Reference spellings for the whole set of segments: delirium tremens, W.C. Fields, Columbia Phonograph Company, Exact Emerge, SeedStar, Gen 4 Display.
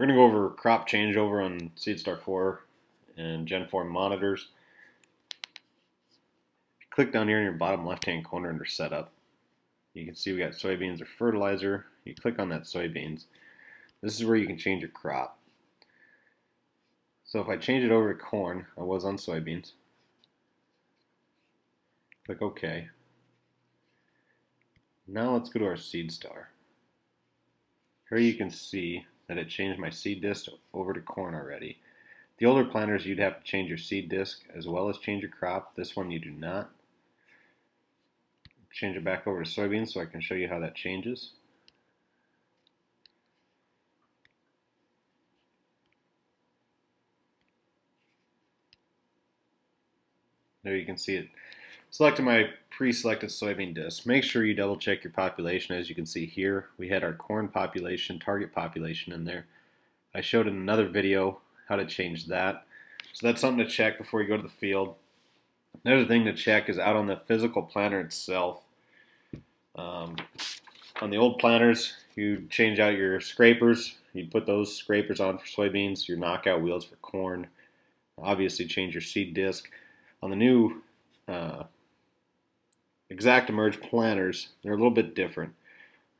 We're going to go over crop changeover on SeedStar 4 and Gen 4 monitors. Click down here in your bottom left-hand corner under Setup. You can see we got soybeans or fertilizer. You click on that soybeans. This is where you can change your crop. So if I change it over to corn, I was on soybeans. Click OK. Now let's go to our SeedStar. Here you can see that it changed my seed disc over to corn already. The older planters, you'd have to change your seed disc as well as change your crop. This one you do not. Change it back over to soybeans so I can show you how that changes. There you can see it. Selected my pre-selected soybean disc. Make sure you double check your population. As you can see here, we had our corn population, target population in there. I showed in another video how to change that. So that's something to check before you go to the field. Another thing to check is out on the physical planter itself. On the old planters, you change out your scrapers. You put those scrapers on for soybeans, your knockout wheels for corn. Obviously change your seed disc. On the new Exact Emerge planters, they're a little bit different.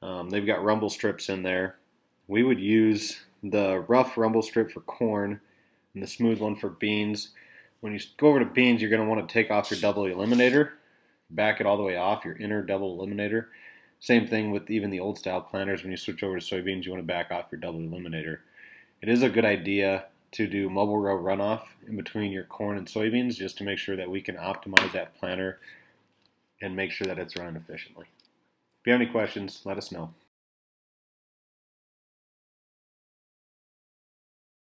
They've got rumble strips in there. We would use the rough rumble strip for corn and the smooth one for beans. When you go over to beans, you're going to want to take off your double eliminator, back it all the way off, your inner double eliminator. Same thing with even the old style planters. When you switch over to soybeans, you want to back off your double eliminator. It is a good idea to do mobile row runoff in between your corn and soybeans just to make sure that we can optimize that planter and make sure that it's running efficiently. If you have any questions, let us know.